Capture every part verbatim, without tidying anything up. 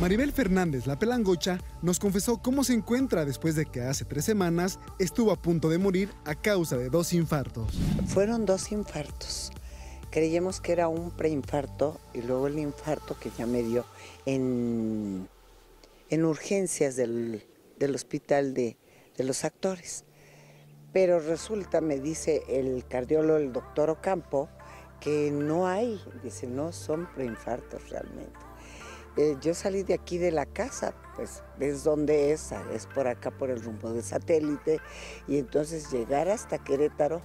Maribel Fernández La Pelangocha nos confesó cómo se encuentra después de que hace tres semanas estuvo a punto de morir a causa de dos infartos. Fueron dos infartos. Creíamos que era un preinfarto y luego el infarto que ya me dio en, en urgencias del, del hospital de, de los actores. Pero resulta, me dice el cardiólogo, el doctor Ocampo, que no hay, dice, no son preinfartos realmente. Eh, yo salí de aquí de la casa, pues, ¿ves dónde es? Es por acá, por el rumbo de Satélite. Y entonces llegar hasta Querétaro,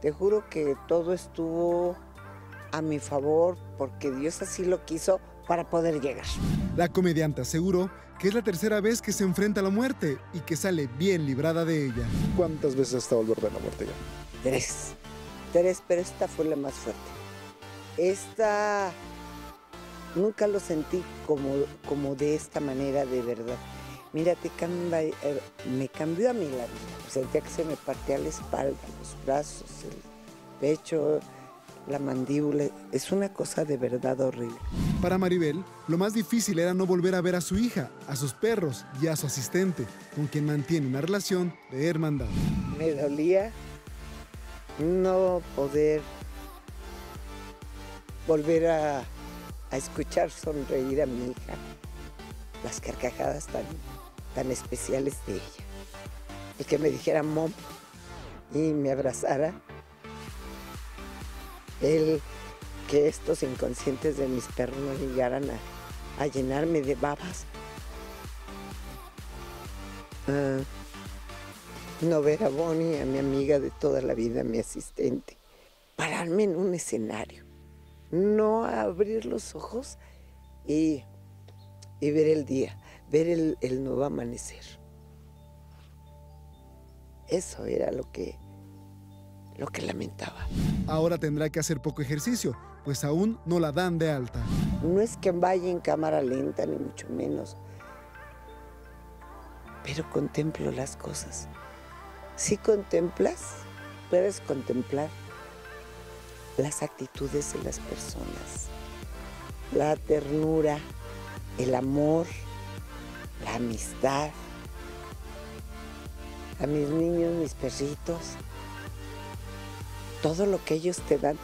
te juro que todo estuvo a mi favor, porque Dios así lo quiso para poder llegar. La comediante aseguró que es la tercera vez que se enfrenta a la muerte y que sale bien librada de ella. ¿Cuántas veces ha estado al borde de la muerte ya? Tres. Tres, pero esta fue la más fuerte. Esta... Nunca lo sentí como, como de esta manera, de verdad. Mira, te cambia, eh, me cambió a mí la vida. Sentía que se me partía la espalda, los brazos, el pecho, la mandíbula. Es una cosa de verdad horrible. Para Maribel, lo más difícil era no volver a ver a su hija, a sus perros y a su asistente, con quien mantiene una relación de hermandad. Me dolía no poder volver a... a escuchar sonreír a mi hija, las carcajadas tan, tan especiales de ella. El que me dijera mom y me abrazara. El que estos inconscientes de mis perros no llegaran a, a llenarme de babas. Uh, no ver a Bonnie, a mi amiga de toda la vida, mi asistente. Pararme en un escenario. No abrir los ojos y, y ver el día, ver el, el nuevo amanecer. Eso era lo que, lo que lamentaba. Ahora tendrá que hacer poco ejercicio, pues aún no la dan de alta. No es que vaya en cámara lenta, ni mucho menos. Pero contemplo las cosas. Si contemplas, puedes contemplar las actitudes de las personas, la ternura, el amor, la amistad, a mis niños, mis perritos, todo lo que ellos te dan,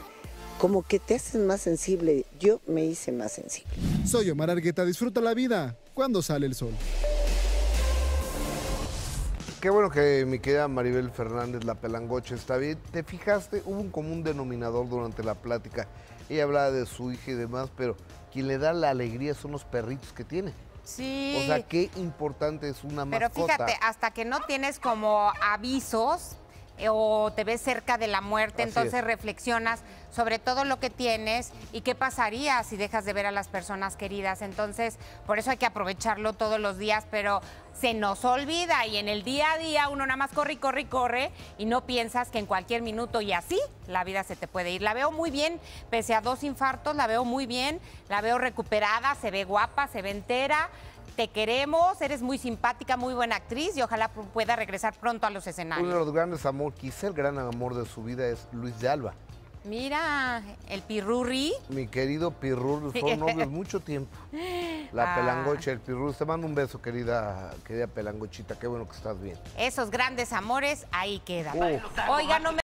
como que te hacen más sensible. Yo me hice más sensible. Soy Omar Argueta, disfruta la vida cuando sale el sol. Qué bueno que mi querida Maribel Fernández La Pelangocha está bien. ¿Te fijaste? Hubo un común denominador durante la plática. Ella hablaba de su hija y demás, pero quien le da la alegría son los perritos que tiene. Sí. O sea, qué importante es una mascota. Pero fíjate, hasta que no tienes como avisos eh, o te ves cerca de la muerte, así entonces es. Reflexionas sobre todo lo que tienes y qué pasaría si dejas de ver a las personas queridas. Entonces, por eso hay que aprovecharlo todos los días, pero se nos olvida y en el día a día uno nada más corre y corre y corre y no piensas que en cualquier minuto y así la vida se te puede ir. La veo muy bien, pese a dos infartos, la veo muy bien, la veo recuperada, se ve guapa, se ve entera. Te queremos, eres muy simpática, muy buena actriz y ojalá pueda regresar pronto a los escenarios. Uno de los grandes amores, quizá el gran amor de su vida es Luis de Alba. Mira, el Pirurri. Mi querido Pirurri, son novios mucho tiempo. La ah. Pelangocha, el Pirurri. Te mando un beso, querida, querida Pelangochita. Qué bueno que estás bien. Esos grandes amores, ahí queda. Uh. Oigan, no me...